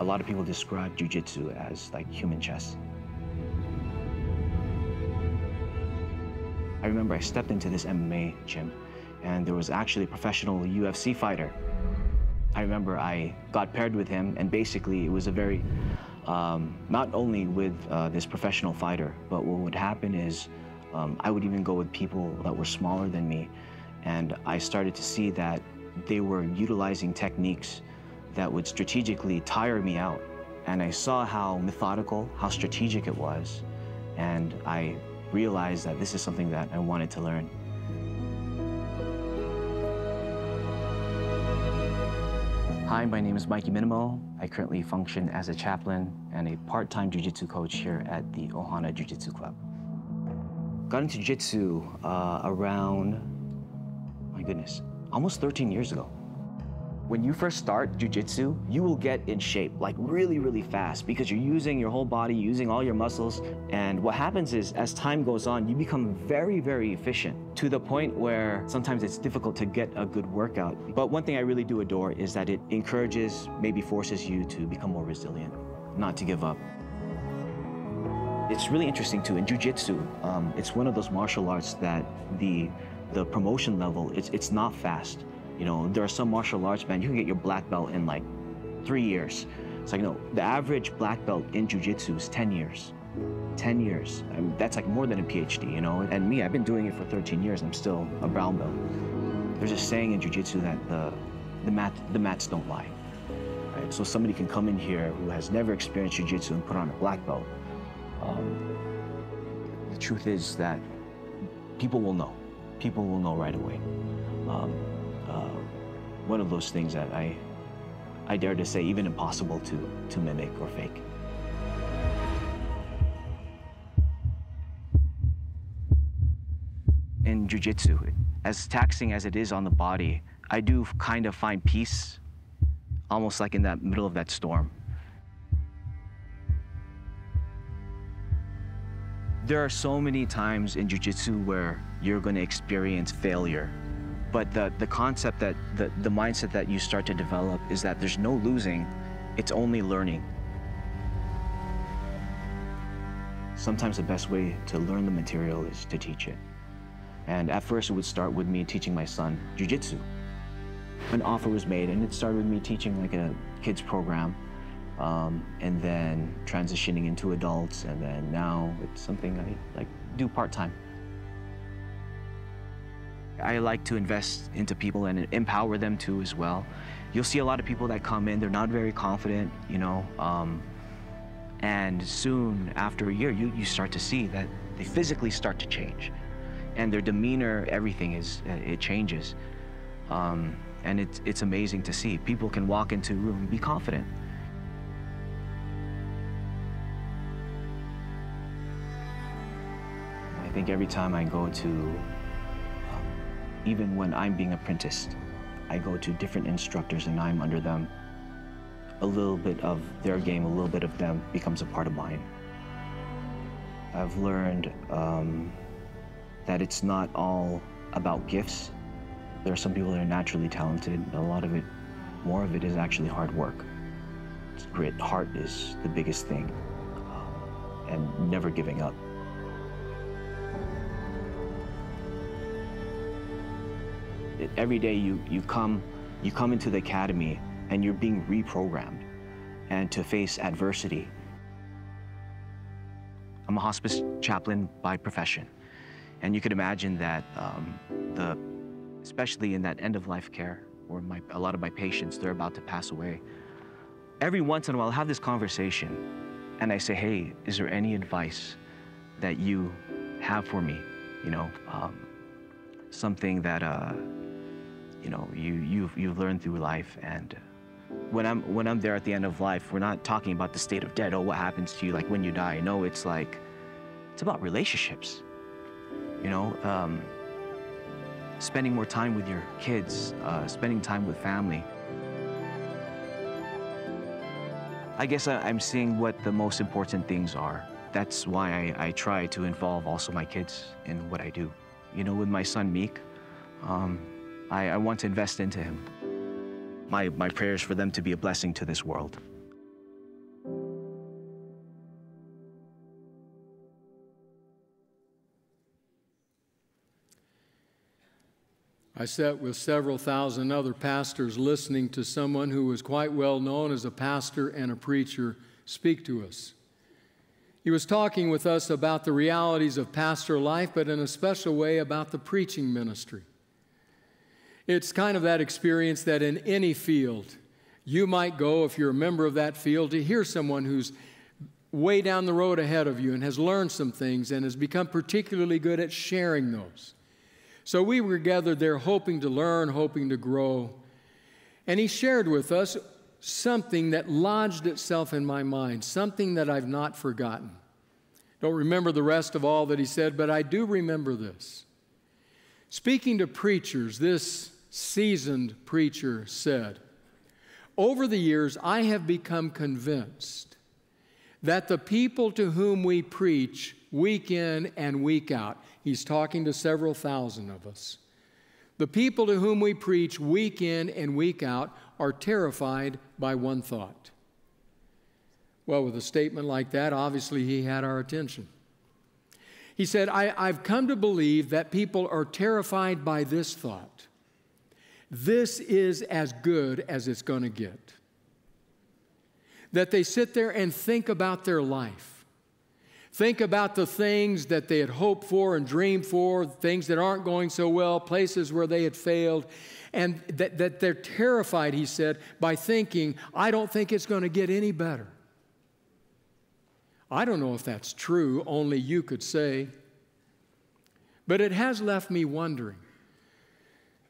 A lot of people describe jiu-jitsu as like human chess. I remember I stepped into this MMA gym, and there was actually a professional UFC fighter. I remember I got paired with him, and basically it was a very, not only with this professional fighter, but what would happen is I would even go with people that were smaller than me, and I started to see that they were utilizing techniques that would strategically tire me out. And I saw how methodical, how strategic it was, and I realized that this is something that I wanted to learn. Hi, my name is Mikey Minimo. I currently function as a chaplain and a part-time jiu-jitsu coach here at the Ohana Jiu-Jitsu Club. Got into jiu-jitsu around, my goodness, almost 13 years ago. When you first start jiu-jitsu, you will get in shape, like really, really fast, because you're using your whole body, using all your muscles. And what happens is, as time goes on, you become very, very efficient, to the point where sometimes it's difficult to get a good workout. But one thing I really do adore is that it encourages, maybe forces you to become more resilient, not to give up. It's really interesting too, in jiu-jitsu, it's one of those martial arts that the promotion level, it's not fast. You know, there are some martial arts, man, you can get your black belt in like 3 years. It's like, no, the average black belt in jiu-jitsu is 10 years. 10 years. I mean, that's like more than a PhD, you know? And me, I've been doing it for 13 years. I'm still a brown belt. There's a saying in jiu-jitsu that the mats don't lie. Right? So somebody can come in here who has never experienced jiu-jitsu and put on a black belt. The truth is that people will know. People will know right away. One of those things that I dare to say, even impossible to mimic or fake. In jiu-jitsu, as taxing as it is on the body, I do kind of find peace, almost like in that middle of that storm. There are so many times in jiu-jitsu where you're going to experience failure. But the concept that, the mindset that you start to develop is that there's no losing, it's only learning. Sometimes the best way to learn the material is to teach it. And at first it would start with me teaching my son jiu-jitsu. An offer was made, and it started with me teaching like a kids program, and then transitioning into adults, and then now it's something I like do part-time. I like to invest into people and empower them too as well. You'll see a lot of people that come in, they're not very confident, you know, and soon after a year, you start to see that they physically start to change, and their demeanor, everything it changes. And it's amazing to see. People can walk into a room and be confident. I think every time I go to, even when I'm being apprenticed, I go to different instructors and I'm under them. A little bit of their game, a little bit of them becomes a part of mine. I've learned that it's not all about gifts. There are some people that are naturally talented. A lot of it, more of it is actually hard work. It's grit, heart is the biggest thing, and never giving up. Every day you come into the academy and you're being reprogrammed and to face adversity. I'm a hospice chaplain by profession, and you can imagine that especially in that end-of-life care where a lot of my patients, they're about to pass away. Every once in a while I'll have this conversation and I say, hey, is there any advice that you have for me? You know, something that you know, you've learned through life. And when I'm there at the end of life, we're not talking about the state of dead, oh, what happens to you like when you die. No, it's like, it's about relationships. You know, spending more time with your kids, spending time with family. I guess I'm seeing what the most important things are. That's why I try to involve also my kids in what I do. You know, with my son Meek, I want to invest into him. My prayers for them to be a blessing to this world. I sat with several thousand other pastors listening to someone who was quite well known as a pastor and a preacher speak to us. He was talking with us about the realities of pastor life, but in a special way about the preaching ministry. It's kind of that experience that in any field, you might go, if you're a member of that field, to hear someone who's way down the road ahead of you and has learned some things and has become particularly good at sharing those. So we were gathered there hoping to learn, hoping to grow. And he shared with us something that lodged itself in my mind, something that I've not forgotten. Don't remember the rest of all that he said, but I do remember this. Speaking to preachers, this seasoned preacher said, "Over the years, I have become convinced that the people to whom we preach week in and week out," he's talking to several thousand of us, "the people to whom we preach week in and week out are terrified by one thought." Well, with a statement like that, obviously he had our attention. He said, I've come to believe that people are terrified by this thought. This is as good as it's going to get. That they sit there and think about their life. Think about the things that they had hoped for and dreamed for, things that aren't going so well, places where they had failed, and that they're terrified, he said, by thinking, I don't think it's going to get any better. I don't know if that's true, only you could say. But it has left me wondering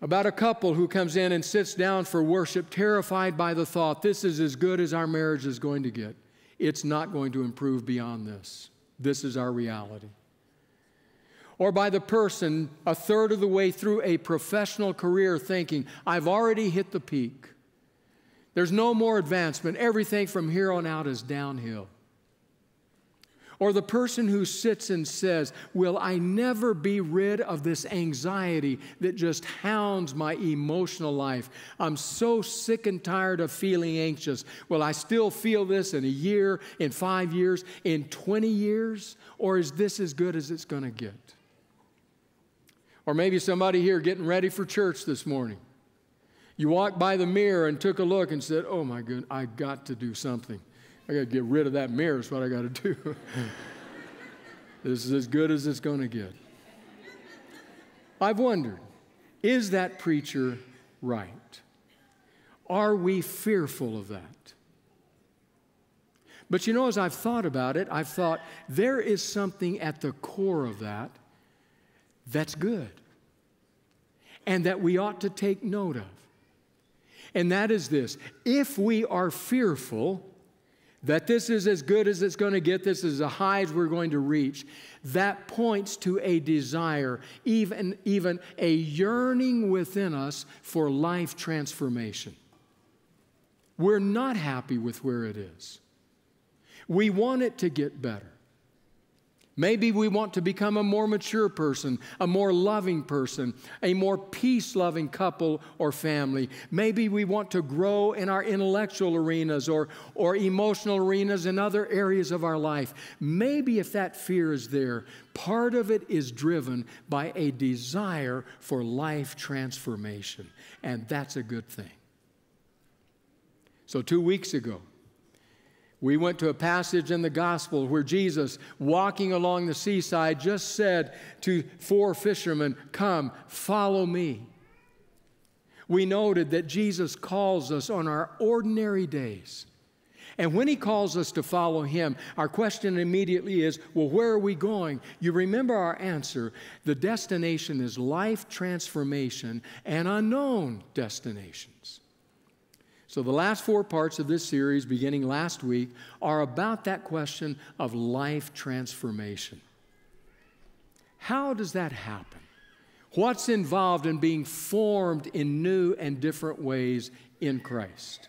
about a couple who comes in and sits down for worship, terrified by the thought, this is as good as our marriage is going to get. It's not going to improve beyond this. This is our reality. Or by the person a third of the way through a professional career thinking, I've already hit the peak. There's no more advancement. Everything from here on out is downhill. Or the person who sits and says, will I never be rid of this anxiety that just hounds my emotional life? I'm so sick and tired of feeling anxious. Will I still feel this in a year, in 5 years, in 20 years? Or is this as good as it's going to get? Or maybe somebody here getting ready for church this morning. You walked by the mirror and took a look and said, oh my goodness, I got to do something. I got to get rid of that mirror is what I got to do. This is as good as it's going to get. I've wondered, is that preacher right? Are we fearful of that? But you know, as I've thought about it, I've thought there is something at the core of that that's good and that we ought to take note of. And that is this, if we are fearful that this is as good as it's going to get, this is the highs we're going to reach, that points to a desire, even a yearning within us for life transformation. We're not happy with where it is. We want it to get better. Maybe we want to become a more mature person, a more loving person, a more peace-loving couple or family. Maybe we want to grow in our intellectual arenas or emotional arenas and other areas of our life. Maybe if that fear is there, part of it is driven by a desire for life transformation, and that's a good thing. So 2 weeks ago, we went to a passage in the gospel where Jesus, walking along the seaside, just said to four fishermen, come, follow me. We noted that Jesus calls us on our ordinary days. And when he calls us to follow him, our question immediately is, well, where are we going? You remember our answer. The destination is life transformation and unknown destinations. So the last four parts of this series, beginning last week, are about that question of life transformation. How does that happen? What's involved in being formed in new and different ways in Christ?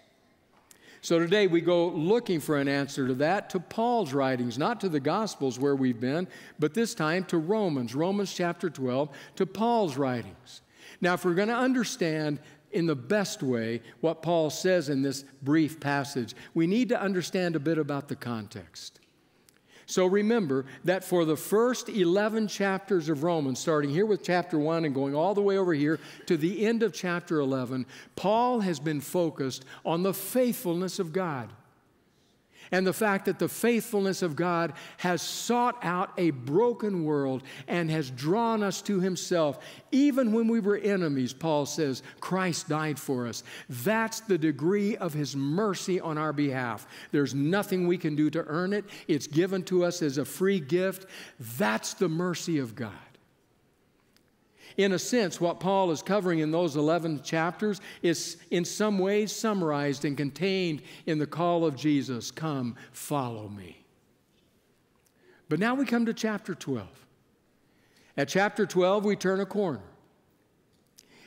So today we go looking for an answer to that, to Paul's writings, not to the Gospels where we've been, but this time to Romans, Romans chapter 12, to Paul's writings. Now, if we're going to understand in the best way what Paul says in this brief passage, we need to understand a bit about the context. So remember that for the first 11 chapters of Romans, starting here with chapter 1 and going all the way over here to the end of chapter 11, Paul has been focused on the faithfulness of God and the fact that the faithfulness of God has sought out a broken world and has drawn us to himself. Even when we were enemies, Paul says, Christ died for us. That's the degree of his mercy on our behalf. There's nothing we can do to earn it. It's given to us as a free gift. That's the mercy of God. In a sense, what Paul is covering in those 11 chapters is in some ways summarized and contained in the call of Jesus, come, follow me. But now we come to chapter 12. At chapter 12, we turn a corner.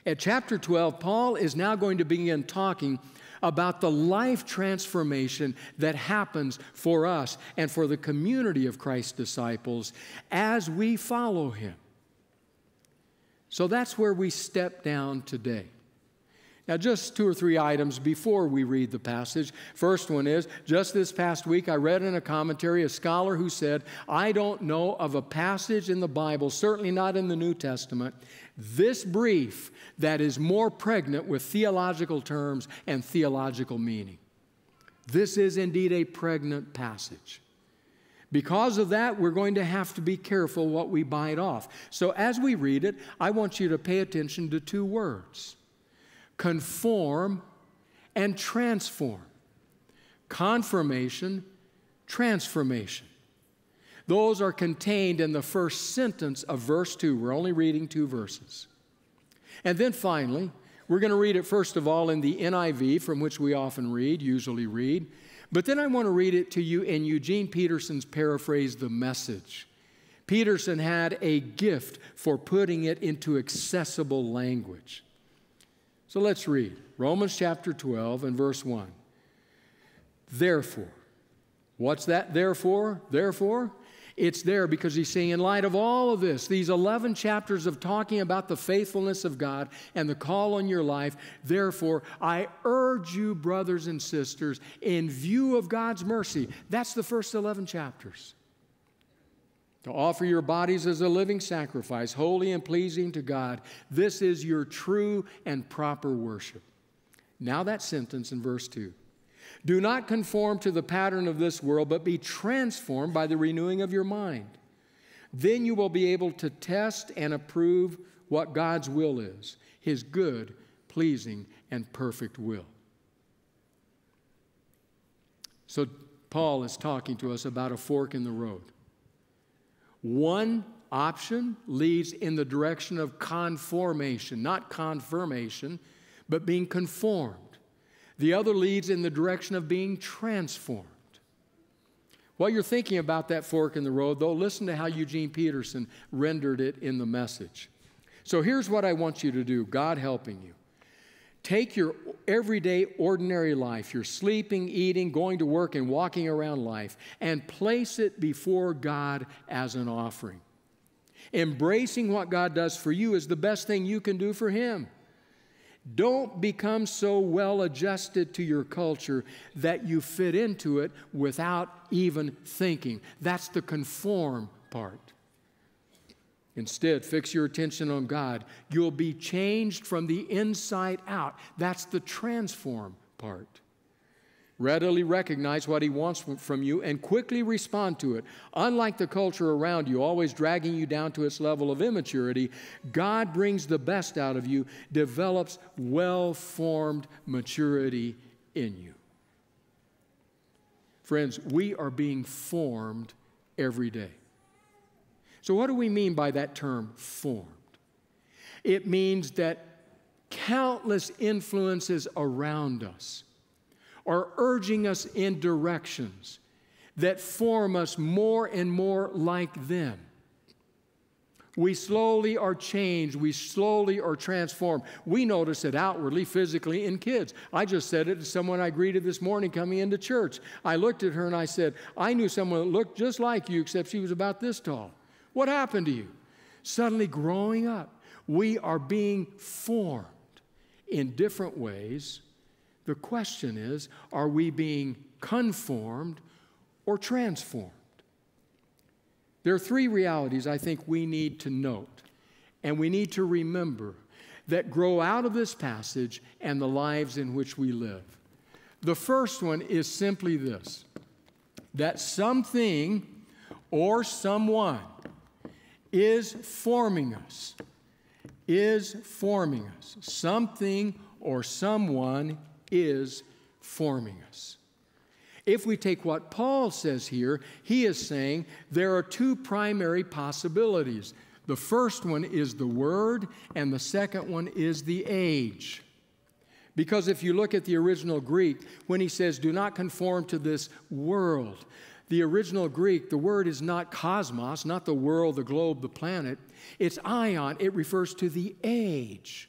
At chapter 12, Paul is now going to begin talking about the life transformation that happens for us and for the community of Christ's disciples as we follow him. So that's where we step down today. Now, just 2 or 3 items before we read the passage. First one is, just this past week, I read in a commentary a scholar who said, I don't know of a passage in the Bible, certainly not in the New Testament, this brief that is more pregnant with theological terms and theological meaning. This is indeed a pregnant passage. Because of that, we're going to have to be careful what we bite off. So as we read it, I want you to pay attention to 2 words, conform and transform. Confirmation, transformation. Those are contained in the first sentence of verse 2. We're only reading 2 verses. And then finally, we're going to read it first of all in the NIV, from which we often read, usually read. But then I want to read it to you in Eugene Peterson's paraphrase, The Message. Peterson had a gift for putting it into accessible language. So let's read Romans chapter 12 and verse 1. Therefore. What's that therefore? Therefore? It's there because he's saying, in light of all of this, these 11 chapters of talking about the faithfulness of God and the call on your life, therefore, I urge you, brothers and sisters, in view of God's mercy, that's the first 11 chapters, to offer your bodies as a living sacrifice, holy and pleasing to God. This is your true and proper worship. Now that sentence in verse 2. Do not conform to the pattern of this world, but be transformed by the renewing of your mind. Then you will be able to test and approve what God's will is, his good, pleasing, and perfect will. So Paul is talking to us about a fork in the road. One option leads in the direction of conformation, not confirmation, but being conformed. The other leads in the direction of being transformed. While you're thinking about that fork in the road, though, listen to how Eugene Peterson rendered it in The Message. So here's what I want you to do, God helping you. Take your everyday, ordinary life, your sleeping, eating, going to work, and walking around life, and place it before God as an offering. Embracing what God does for you is the best thing you can do for him. Don't become so well adjusted to your culture that you fit into it without even thinking. That's the conform part. Instead, fix your attention on God. You'll be changed from the inside out. That's the transform part. Readily recognize what he wants from you and quickly respond to it. Unlike the culture around you, always dragging you down to its level of immaturity, God brings the best out of you, develops well-formed maturity in you. Friends, we are being formed every day. So what do we mean by that term, formed? It means that countless influences around us are urging us in directions that form us more and more like them. We slowly are changed. We slowly are transformed. We notice it outwardly, physically, in kids. I just said it to someone I greeted this morning coming into church. I looked at her and I said, I knew someone that looked just like you, except she was about this tall. What happened to you? Suddenly growing up, we are being formed in different ways. The question is, are we being conformed or transformed? There are three realities I think we need to note and we need to remember that grow out of this passage and the lives in which we live. The first one is simply this, that something or someone is forming us, Something or someone is forming us. If we take what Paul says here, he is saying there are two primary possibilities. The first one is the word, and the second one is the age. Because if you look at the original Greek, when he says, do not conform to this world, the original Greek, the word is not cosmos, not the world, the globe, the planet. It's ion. It refers to the age.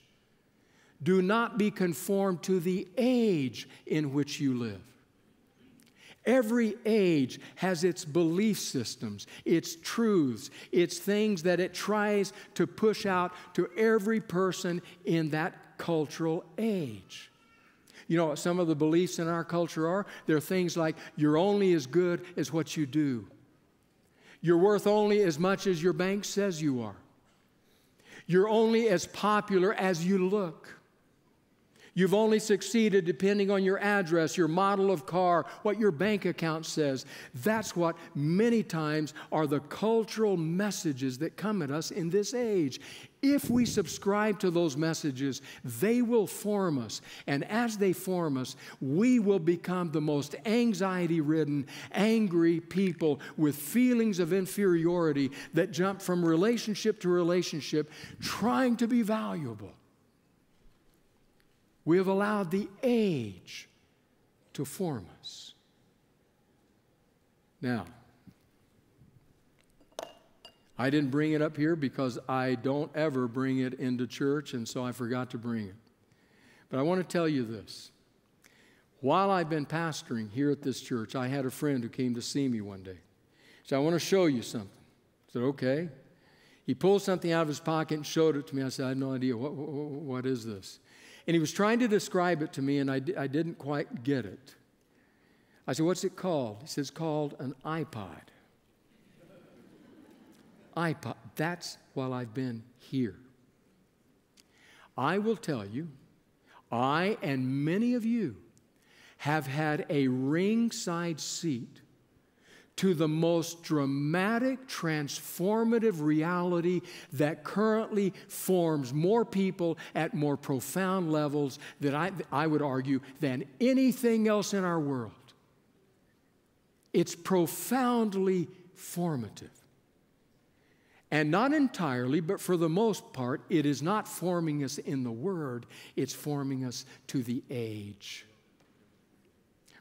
Do not be conformed to the age in which you live. Every age has its belief systems, its truths, its things that it tries to push out to every person in that cultural age. You know what some of the beliefs in our culture are? There are things like, you're only as good as what you do. You're worth only as much as your bank says you are. You're only as popular as you look. You've only succeeded depending on your address, your model of car, what your bank account says. That's what many times are the cultural messages that come at us in this age. If we subscribe to those messages, they will form us. And as they form us, we will become the most anxiety-ridden, angry people with feelings of inferiority that jump from relationship to relationship, trying to be valuable. We have allowed the age to form us. Now, I didn't bring it up here because I don't ever bring it into church, and so I forgot to bring it. But I want to tell you this. While I've been pastoring here at this church, I had a friend who came to see me one day. He said, I want to show you something. I said, okay. He pulled something out of his pocket and showed it to me. I said, I have no idea. What is this? And he was trying to describe it to me, and I didn't quite get it. I said, what's it called? He says, called an iPod. iPod. That's while I've been here. I will tell you, I and many of you have had a ringside seat to the most dramatic, transformative reality that currently forms more people at more profound levels that I would argue than anything else in our world. It's profoundly formative. And not entirely, but for the most part, it is not forming us in the Word, it's forming us to the age.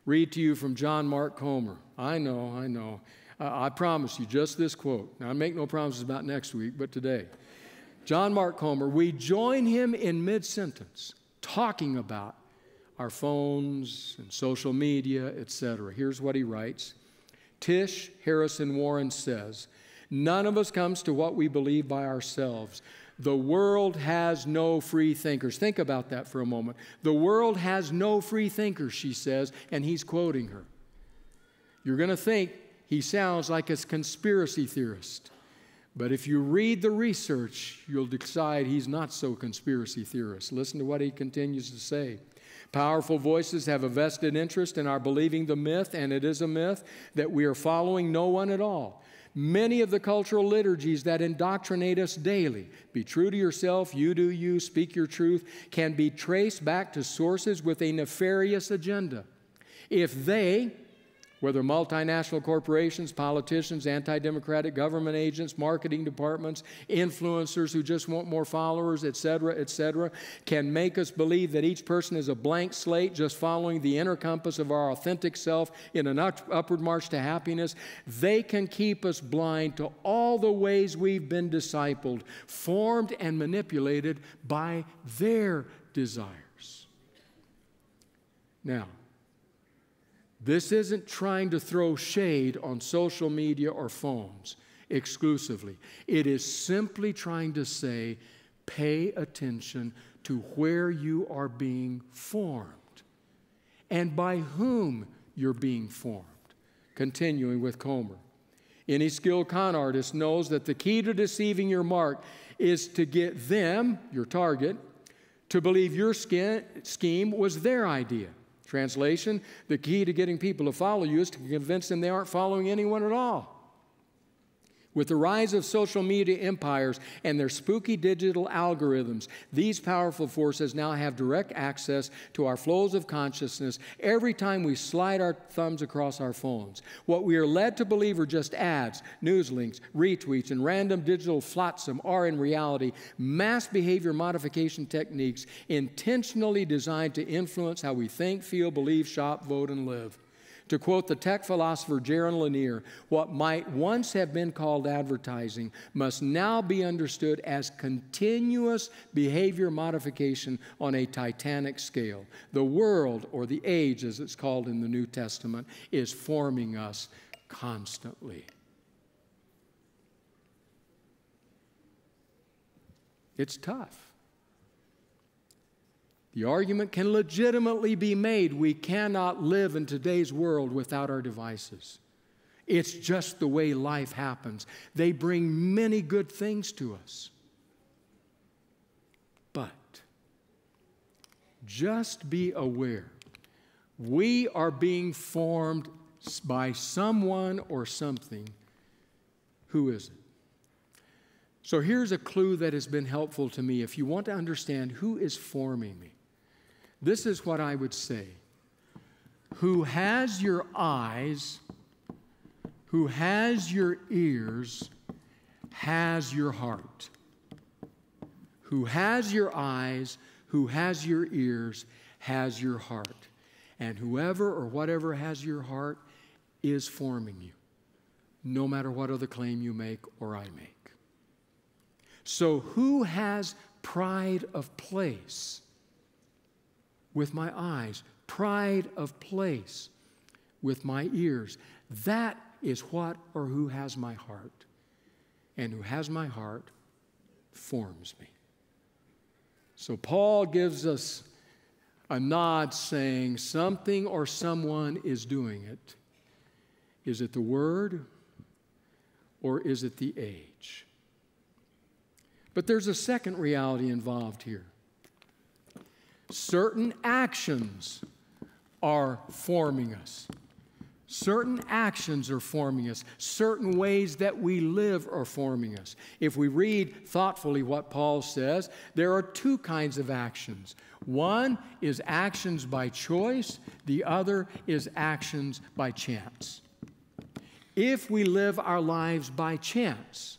Read to you from John Mark Comer. I know. I promise you just this quote. Now, I make no promises about next week, but today. John Mark Comer, we join him in mid-sentence talking about our phones and social media, etc. Here's what he writes. Tish Harrison Warren says, none of us comes to what we believe by ourselves. The world has no free thinkers. Think about that for a moment. The world has no free thinkers, she says, and he's quoting her. You're going to think he sounds like a conspiracy theorist. But if you read the research, you'll decide he's not so conspiracy theorist. Listen to what he continues to say. Powerful voices have a vested interest in our believing the myth, and it is a myth, that we are following no one at all. Many of the cultural liturgies that indoctrinate us daily, be true to yourself, you do you, speak your truth, can be traced back to sources with a nefarious agenda. If they, whether multinational corporations, politicians, anti-democratic government agents, marketing departments, influencers who just want more followers, etc., can make us believe that each person is a blank slate just following the inner compass of our authentic self in an upward march to happiness, they can keep us blind to all the ways we've been discipled, formed and manipulated by their desires. Now, this isn't trying to throw shade on social media or phones exclusively. It is simply trying to say, pay attention to where you are being formed and by whom you're being formed. Continuing with Comer. Any skilled con artist knows that the key to deceiving your mark is to get them, your target, to believe your scheme was their idea. Translation, the key to getting people to follow you is to convince them they aren't following anyone at all. With the rise of social media empires and their spooky digital algorithms, these powerful forces now have direct access to our flows of consciousness every time we slide our thumbs across our phones. What we are led to believe are just ads, news links, retweets, and random digital flotsam are in reality mass behavior modification techniques intentionally designed to influence how we think, feel, believe, shop, vote, and live. To quote the tech philosopher Jaron Lanier, what might once have been called advertising must now be understood as continuous behavior modification on a titanic scale. The world, or the age as it's called in the New Testament, is forming us constantly. It's tough. The argument can legitimately be made, we cannot live in today's world without our devices. It's just the way life happens. They bring many good things to us. But just be aware, we are being formed by someone or something. Who is it? So here's a clue that has been helpful to me. If you want to understand who is forming me, this is what I would say. Who has your eyes, who has your ears, has your heart. Who has your eyes, who has your ears, has your heart. And whoever or whatever has your heart is forming you, no matter what other claim you make or I make. So who has pride of place? With my eyes, pride of place with my ears. That is what or who has my heart. And who has my heart forms me. So Paul gives us a nod saying something or someone is doing it. Is it the word or is it the age? But there's a second reality involved here. Certain actions are forming us. Certain actions are forming us. Certain ways that we live are forming us. If we read thoughtfully what Paul says, there are two kinds of actions. One is actions by choice. The other is actions by chance. If we live our lives by chance,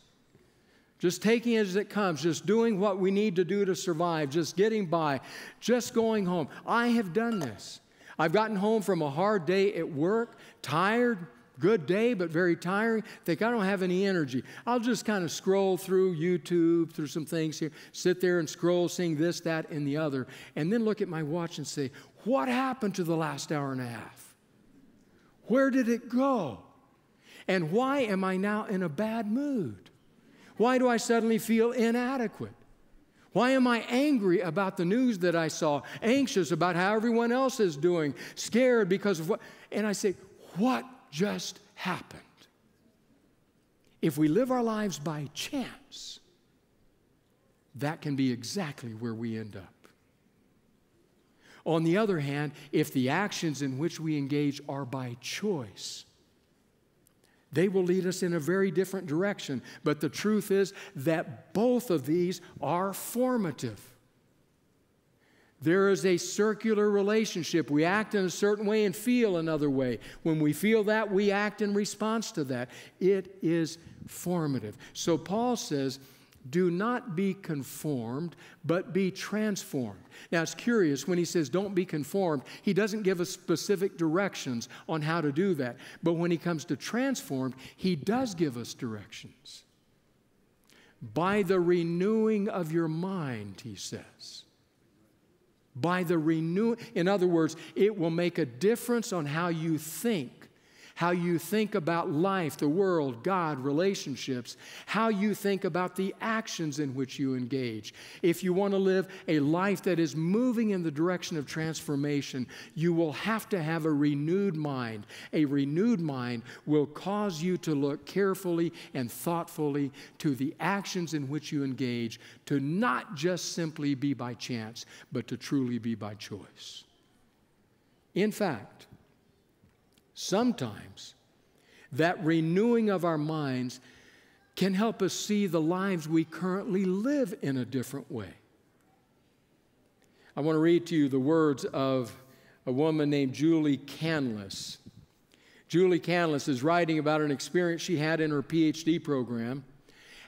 just taking it as it comes, just doing what we need to do to survive, just getting by, just going home. I have done this. I've gotten home from a hard day at work, tired, good day, but very tiring. Think, I don't have any energy. I'll just kind of scroll through YouTube, through some things here, sit there and scroll, seeing this, that, and the other, and then look at my watch and say, what happened to the last hour and a half? Where did it go? And why am I now in a bad mood? Why do I suddenly feel inadequate? Why am I angry about the news that I saw, anxious about how everyone else is doing, scared because of what? And I say, what just happened? If we live our lives by chance, that can be exactly where we end up. On the other hand, if the actions in which we engage are by choice, they will lead us in a very different direction. But the truth is that both of these are formative. There is a circular relationship. We act in a certain way and feel another way. When we feel that, we act in response to that. It is formative. So Paul says, do not be conformed, but be transformed. Now, it's curious when he says don't be conformed, he doesn't give us specific directions on how to do that. But when he comes to transformed, he does give us directions. By the renewing of your mind, he says. In other words, it will make a difference on how you think, how you think about life, the world, God, relationships, how you think about the actions in which you engage. If you want to live a life that is moving in the direction of transformation, you will have to have a renewed mind. A renewed mind will cause you to look carefully and thoughtfully to the actions in which you engage, to not just simply be by chance, but to truly be by choice. In fact, sometimes that renewing of our minds can help us see the lives we currently live in a different way. I want to read to you the words of a woman named Julie Canlis. Julie Canlis is writing about an experience she had in her PhD program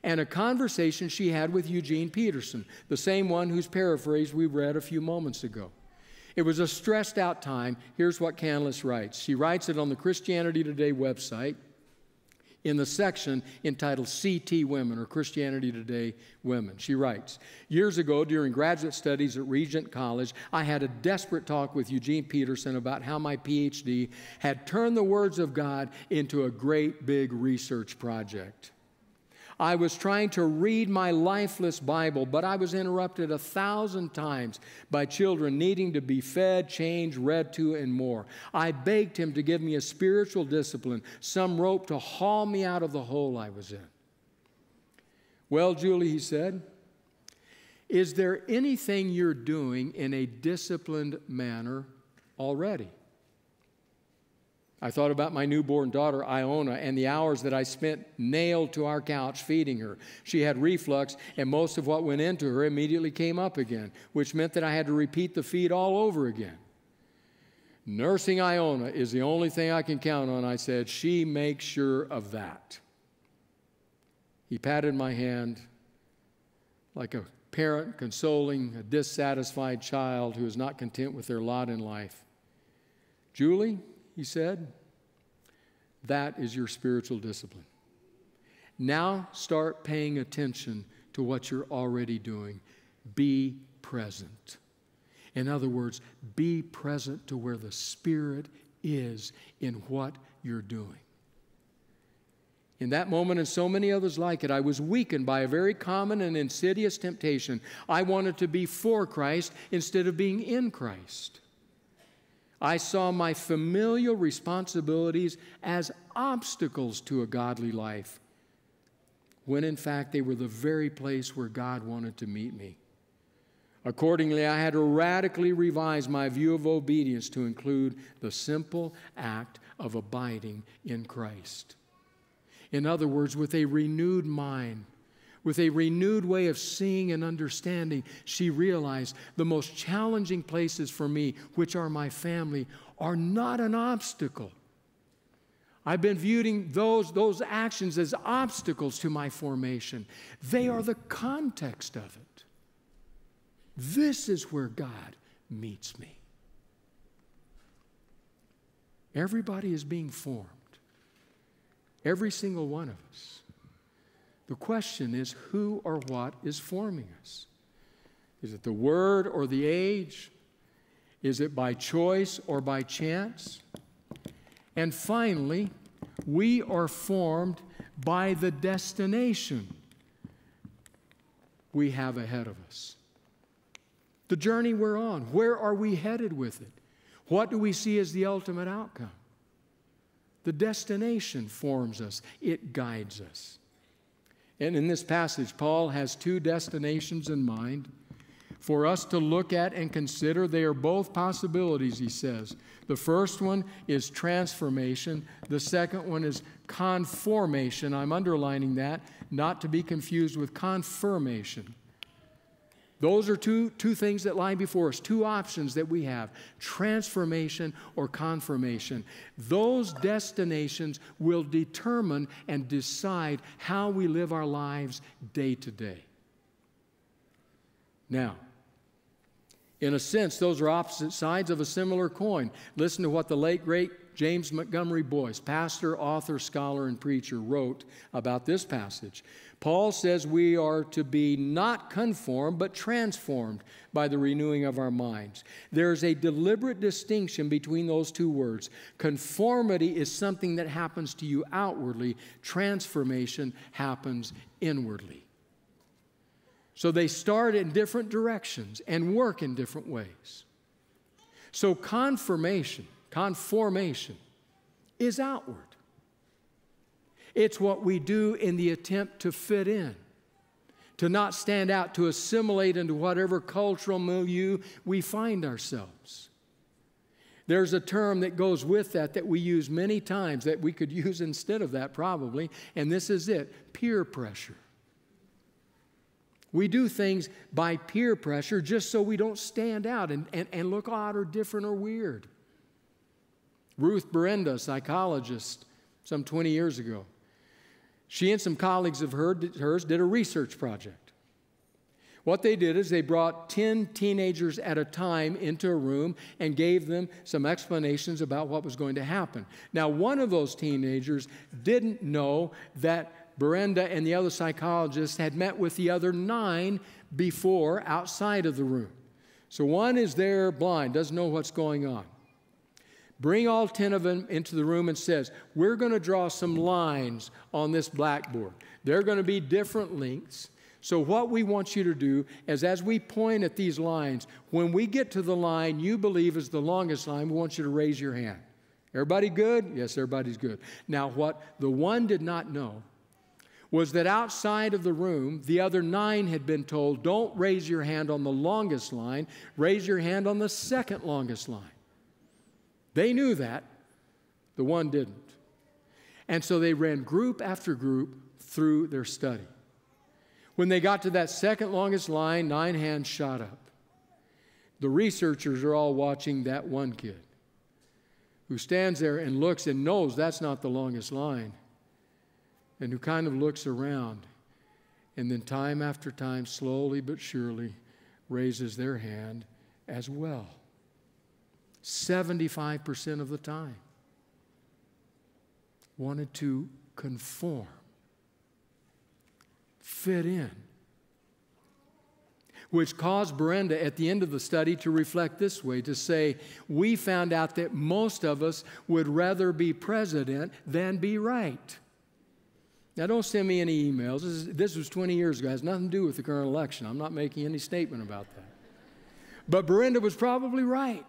and a conversation she had with Eugene Peterson, the same one whose paraphrase we read a few moments ago. It was a stressed out time. Here's what Canlis writes. She writes it on the Christianity Today website in the section entitled CT Women, or Christianity Today Women. She writes, years ago during graduate studies at Regent College, I had a desperate talk with Eugene Peterson about how my PhD had turned the words of God into a great big research project. I was trying to read my lifeless Bible, but I was interrupted 1,000 times by children needing to be fed, changed, read to, and more. I begged him to give me a spiritual discipline, some rope to haul me out of the hole I was in. Well, Julie, he said, is there anything you're doing in a disciplined manner already? I thought about my newborn daughter, Iona, and the hours that I spent nailed to our couch feeding her. She had reflux, and most of what went into her immediately came up again, which meant that I had to repeat the feed all over again. Nursing Iona is the only thing I can count on, I said. She makes sure of that. He patted my hand like a parent consoling a dissatisfied child who is not content with their lot in life. Julie, he said, that is your spiritual discipline. Now start paying attention to what you're already doing. Be present. In other words, be present to where the Spirit is in what you're doing. In that moment, and so many others like it, I was weakened by a very common and insidious temptation. I wanted to be for Christ instead of being in Christ. I saw my familial responsibilities as obstacles to a godly life, when in fact they were the very place where God wanted to meet me. Accordingly, I had to radically revise my view of obedience to include the simple act of abiding in Christ. In other words, with a renewed mind, with a renewed way of seeing and understanding, she realized the most challenging places for me, which are my family, are not an obstacle. I've been viewing those actions as obstacles to my formation. They are the context of it. This is where God meets me. Everybody is being formed, every single one of us. The question is, who or what is forming us? Is it the word or the age? Is it by choice or by chance? And finally, we are formed by the destination we have ahead of us. The journey we're on, where are we headed with it? What do we see as the ultimate outcome? The destination forms us. It guides us. And in this passage, Paul has two destinations in mind for us to look at and consider. They are both possibilities, he says. The first one is transformation. The second one is conformation. I'm underlining that, not to be confused with confirmation. Those are two things that lie before us, two options that we have, transformation or confirmation. Those destinations will determine and decide how we live our lives day to day. Now, In a sense, those are opposite sides of a similar coin. Listen to what the late, great James Montgomery Boyce, pastor, author, scholar, and preacher, wrote about this passage. Paul says we are to be not conformed, but transformed by the renewing of our minds. There is a deliberate distinction between those two words. Conformity is something that happens to you outwardly. Transformation happens inwardly. So they start in different directions and work in different ways. So conformation is outward. It's what we do in the attempt to fit in, to not stand out, to assimilate into whatever cultural milieu we find ourselves. There's a term that goes with that that we use many times that we could use instead of that probably, and this is it: peer pressure. We do things by peer pressure just so we don't stand out and look odd or different or weird. Ruth Berenda, psychologist, some 20 years ago, she and some colleagues of hers did a research project. What they did is they brought 10 teenagers at a time into a room and gave them some explanations about what was going to happen. Now, one of those teenagers didn't know that Berenda and the other psychologists had met with the other 9 before outside of the room. So one is there blind, doesn't know what's going on. Bring all 10 of them into the room and says, we're going to draw some lines on this blackboard. They're going to be different lengths. So what we want you to do is, as we point at these lines, when we get to the line you believe is the longest line, we want you to raise your hand. Everybody good? Yes, everybody's good. Now, what the one did not know was that outside of the room, the other 9 had been told, don't raise your hand on the longest line, raise your hand on the second longest line. They knew that, the one didn't. And so they ran group after group through their study. When they got to that second longest line, 9 hands shot up. The researchers are all watching that one kid who stands there and looks and knows that's not the longest line, and who kind of looks around, and then time after time, slowly but surely, raises their hand as well. 75% of the time wanted to conform, fit in, which caused Berenda at the end of the study to reflect this way, to say, we found out that most of us would rather be president than be right. Now, don't send me any emails. This was 20 years ago. It has nothing to do with the current election. I'm not making any statement about that. But Berenda was probably right.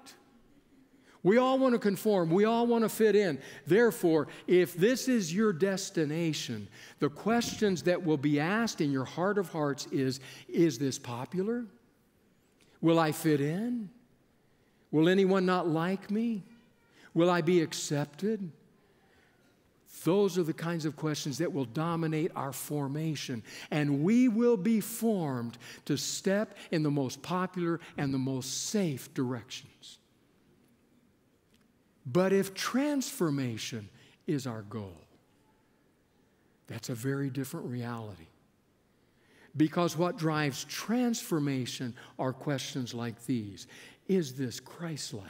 We all want to conform. We all want to fit in. Therefore, if this is your destination, the questions that will be asked in your heart of hearts is this popular? Will I fit in? Will anyone not like me? Will I be accepted? Those are the kinds of questions that will dominate our formation, and we will be formed to step in the most popular and the most safe directions. But if transformation is our goal, that's a very different reality, because what drives transformation are questions like these. Is this Christ-like?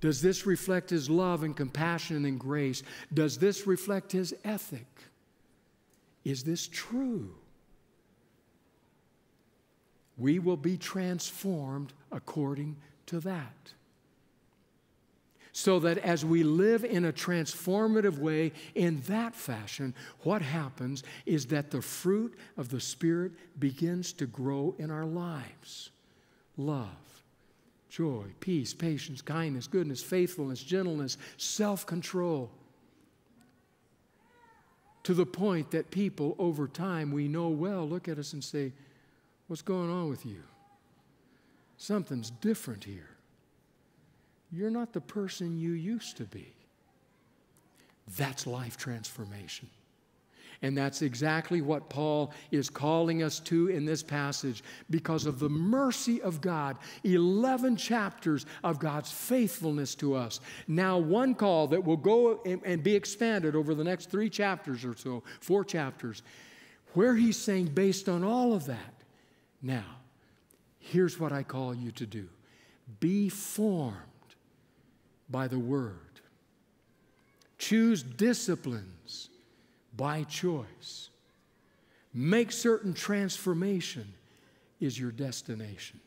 Does this reflect His love and compassion and grace? Does this reflect His ethic? Is this true? We will be transformed according to that, so that as we live in a transformative way in that fashion, what happens is that the fruit of the Spirit begins to grow in our lives. Love, joy, peace, patience, kindness, goodness, faithfulness, gentleness, self-control. To the point that people over time we know well look at us and say, what's going on with you? Something's different here. You're not the person you used to be. That's life transformation. And that's exactly what Paul is calling us to in this passage. Because of the mercy of God, 11 chapters of God's faithfulness to us. Now one call that will go and be expanded over the next 3 chapters or so, 4 chapters, where he's saying, based on all of that, now Here's what I call you to do. Be formed by the Word. Choose disciplines by choice. Make certain transformation is your destination.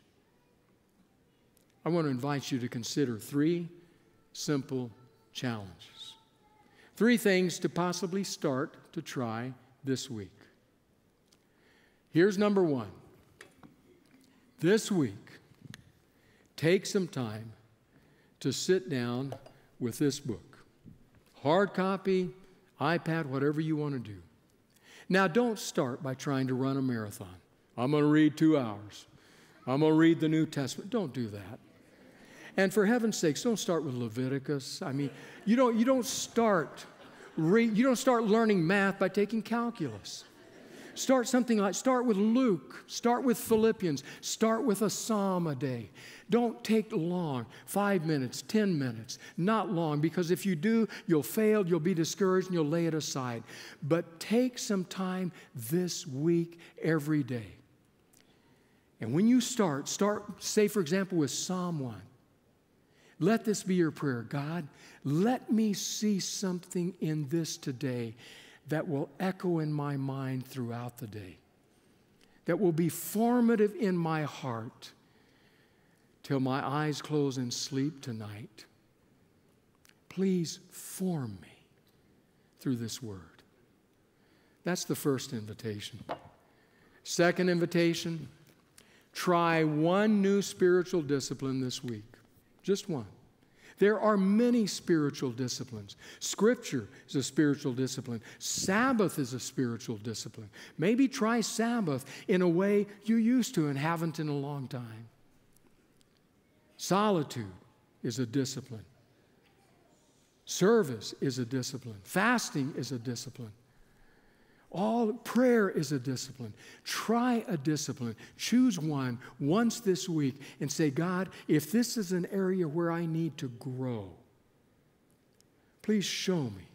I want to invite you to consider three simple challenges. Three things to possibly start to try this week. Here's number one. This week, take some time to sit down with this book. Hard copy, iPad, whatever you want to do. Now, don't start by trying to run a marathon. I'm going to read 2 hours. I'm going to read the New Testament. Don't do that. And for heaven's sakes, don't start with Leviticus. I mean, you don't start learning math by taking calculus. Start with Luke, start with Philippians, start with a psalm a day. Don't take long, 5 minutes, 10 minutes, not long, because if you do, you'll fail, you'll be discouraged, and you'll lay it aside. But take some time this week, every day. And when you start, say, for example, with Psalm 1. Let this be your prayer. God, let me see something in this today that will echo in my mind throughout the day, that will be formative in my heart till my eyes close in sleep tonight. Please form me through this word. That's the first invitation. Second invitation, try one new spiritual discipline this week. Just one. There are many spiritual disciplines. Scripture is a spiritual discipline. Sabbath is a spiritual discipline. Maybe try Sabbath in a way you used to and haven't in a long time. Solitude is a discipline. Service is a discipline. Fasting is a discipline. All prayer is a discipline. Try a discipline. Choose one once this week and say, God, if this is an area where I need to grow, please show me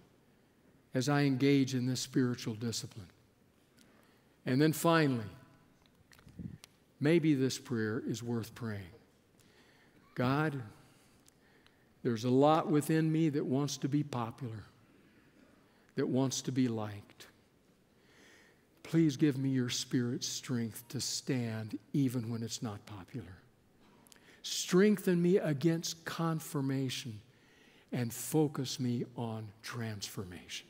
as I engage in this spiritual discipline. And then finally, maybe this prayer is worth praying. God, there's a lot within me that wants to be popular, that wants to be liked. Please give me your Spirit's strength to stand even when it's not popular. Strengthen me against confirmation and focus me on transformation.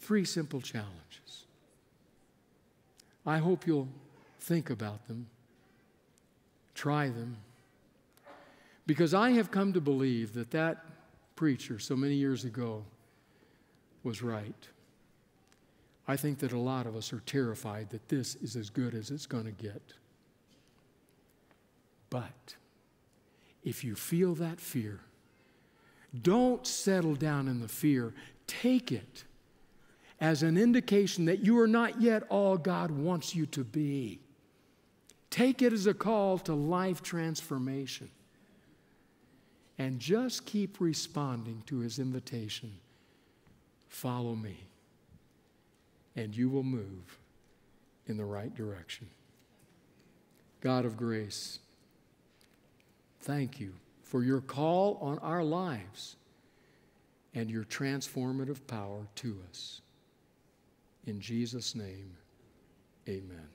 Three simple challenges. I hope you'll think about them, try them, because I have come to believe that that preacher so many years ago was right. I think that a lot of us are terrified that this is as good as it's going to get. But if you feel that fear, don't settle down in the fear. Take it as an indication that you are not yet all God wants you to be. Take it as a call to life transformation. And just keep responding to his invitation. Follow me. And you will move in the right direction. God of grace, thank you for your call on our lives and your transformative power to us. In Jesus' name, amen.